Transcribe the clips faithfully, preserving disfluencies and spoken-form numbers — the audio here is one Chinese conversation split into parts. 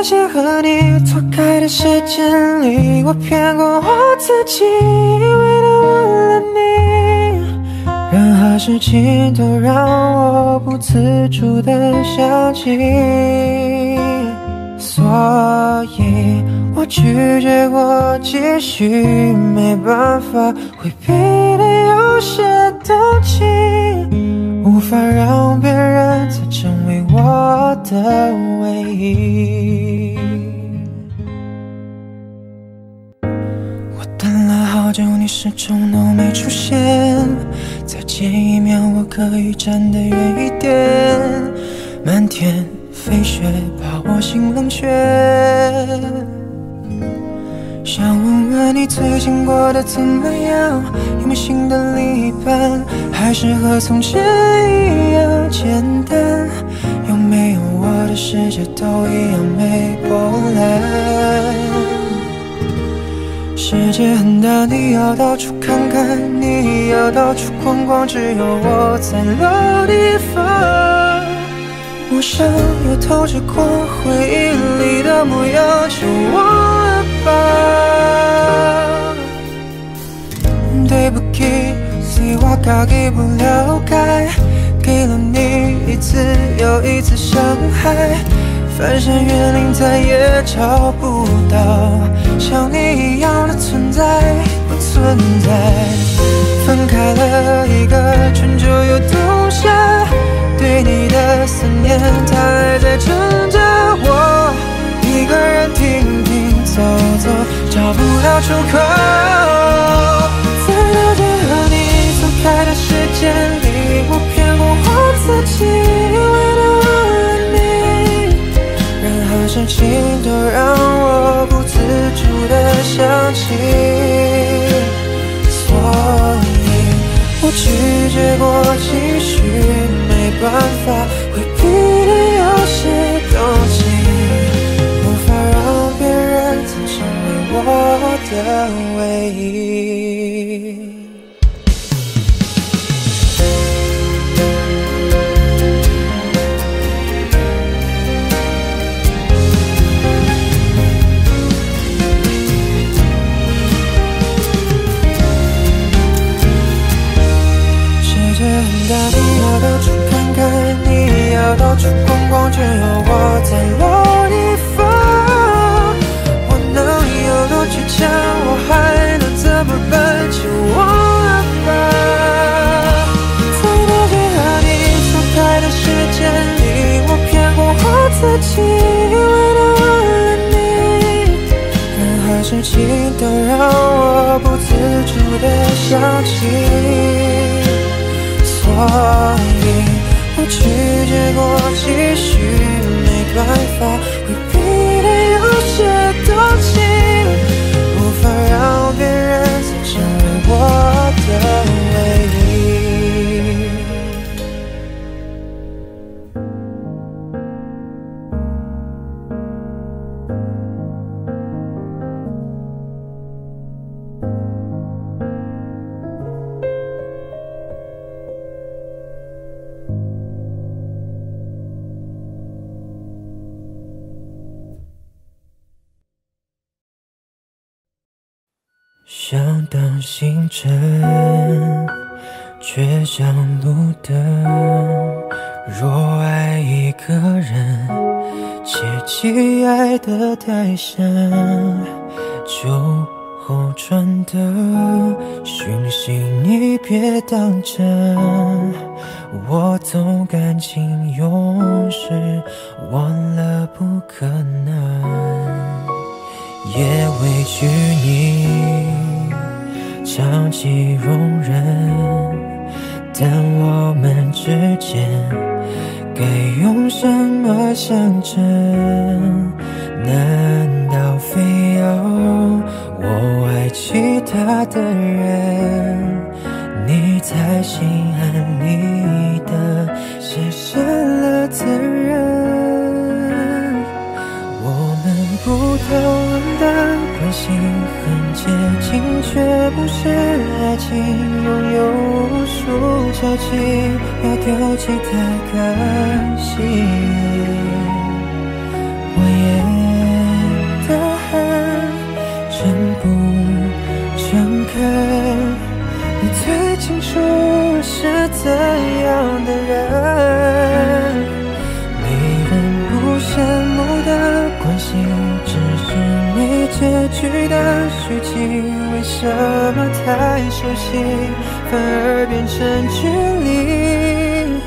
在结合你错开的时间里，我骗过我自己，以为的忘了你。任何事情都让我不自主的想起，所以我拒绝过继续，没办法回避的有些东西。 无法让别人再成为我的唯一。我等了好久，你始终都没出现。再见一秒，我可以站得远一点。漫天飞雪把我心冷却。想问问你最近过得怎么样？有没有新的另一半？ 还是和从前一样简单，有没有我的世界都一样没波澜？世界很大，你要到处看看，你要到处逛逛，只有我在老地方。我想要透着光，回忆里的模样，就忘了吧。对不起。 我搞定不了解，给了你一次又一次伤害，翻山越岭再也找不到像你一样的存在，不存在。分开了一个春秋又冬夏，对你的思念它还在挣扎，我一个人停停走走，找不到出口，再了解和你。 开的时间里，我骗过我自己，以为的忘了你。任何事情都让我不自主的想起，所以我拒绝过继续，没办法回避的有些东西，无法让别人再成为我的唯一。 到处逛逛，只有我在老地方。我能有多倔强？我还能怎么办？就忘了吧。在那天和你错开的时间里，我骗过我自己，以为的忘了你。任何事情都让我不自主的想起，所以。 我拒绝过继续，没办法回避的有些东西，无法让别人再成为我的唯一。 想当星辰，却像路灯。若爱一个人，切记爱得太深。酒后传的讯息，你别当真。我总感情用事，忘了不可能，也委屈你。 长期容忍，但我们之间该用什么象征？难道非要我爱其他的人，你才心安理得卸下了责任？我们不同的关系很。 接近却不是爱情，拥有无数交集，要丢弃太可惜。我也。结局的剧情为什么太熟悉，反而变成距离？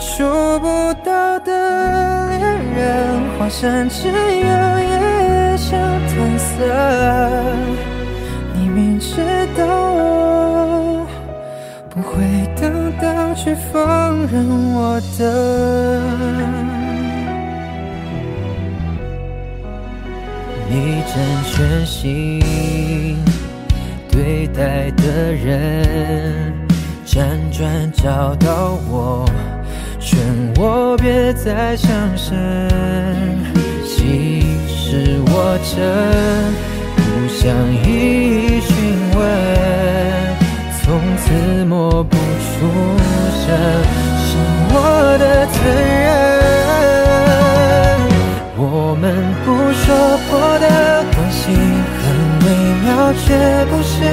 数不到的恋人，化身只有夜宵搪塞。你明知道我不会等到，却放任我的。 一整全心对待的人，辗转找到我，劝我别再伤神。其实我真不想一一询问，从此默不出声，是我的责任。 我们不说破的关系很微妙，却不是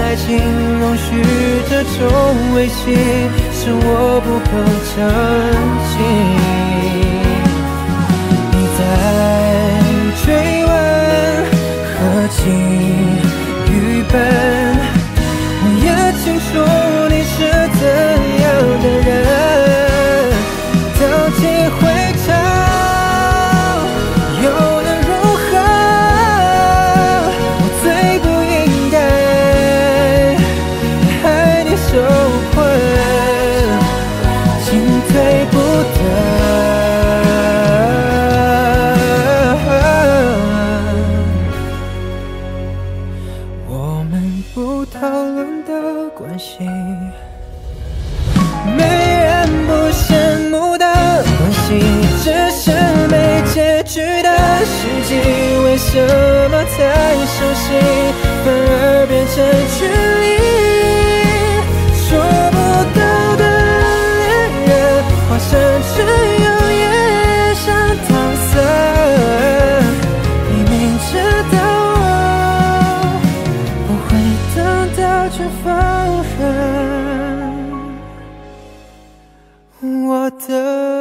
爱情容许这种危机，是我不够珍惜。你在追问何其愚笨，我也清楚你是怎样的人。 为什么太熟悉，反而变成距离？说不到的恋人，化身只有夜宵搪塞。你明知道我不会等到，却放任我的。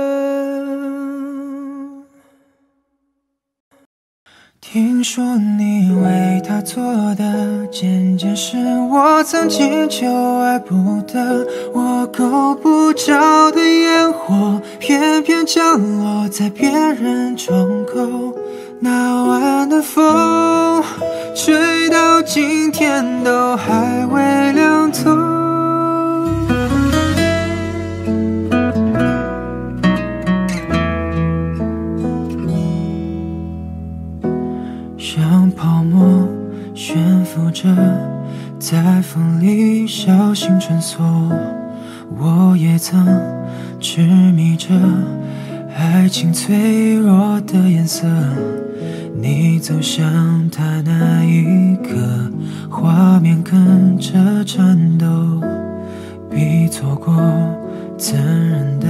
听说你为他做的件件事，我曾经求而不得。我够不着的烟火，偏偏降落在别人窗口。那晚的风，吹到今天都还未凉透。 在风里小心穿梭，我也曾痴迷着爱情脆弱的颜色。你走向他那一刻，画面跟着颤抖。比错过残忍的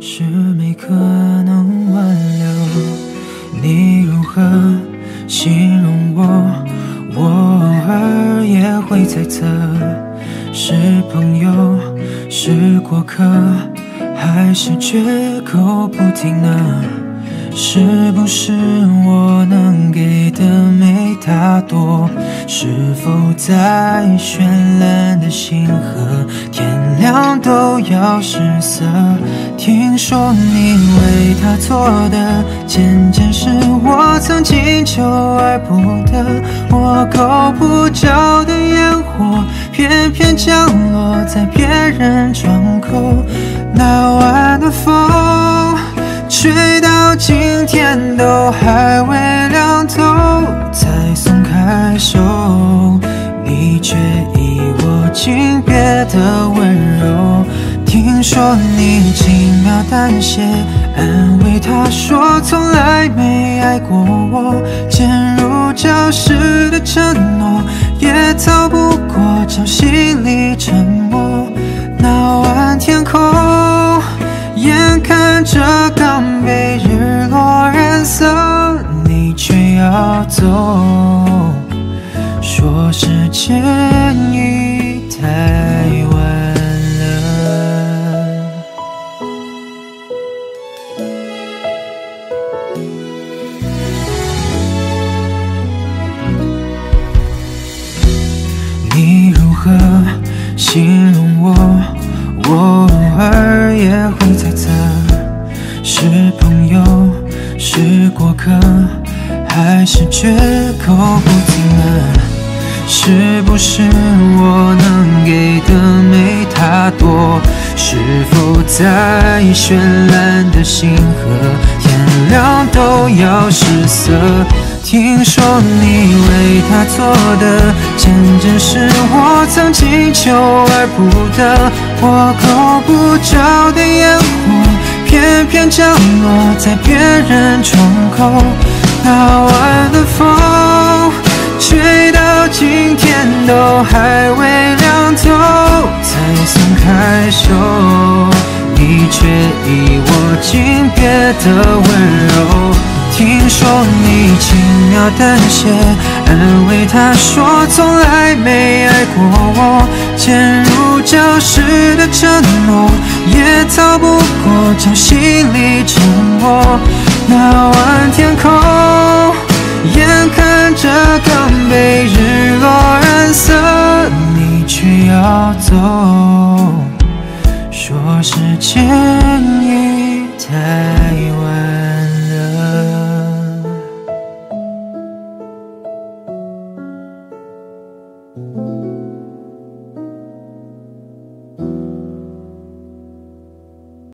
是没可能挽留。你如何形容我？ 我偶尔也会猜测，是朋友，是过客，还是绝口不提呢？是不是我能给的没他多？是否在绚烂的星河，天亮都要失色？听说你为他做的件件事，我曾经求而不得。我够不着的烟火，偏偏降落在别人窗口。那晚的风。 吹到今天都还未凉透，才松开手，你却已握紧别的温柔。听说你轻描淡写安慰他说从来没爱过我，渐入礁石的承诺也逃不过潮汐里沉没。那晚天空。 眼看着刚被日落染色，你却要走，说时间已太晚了。形容我，我偶尔也会猜测，是朋友，是过客，还是绝口不提呢？是不是我能给的没他多？是否在绚烂的星河，天亮都要失色？听说你为他做的，简直是我曾经求而不得。我够不着的烟火，偏偏降落在别人窗口。那晚的风，吹到今天都还未凉透，才松开手，你却已握紧别的温柔。听说你轻描淡写安慰他说从来没爱过我，坚如礁石的承诺也逃不过掌心里沉默。那晚天空眼看着刚被日落染色，你却要走，说时间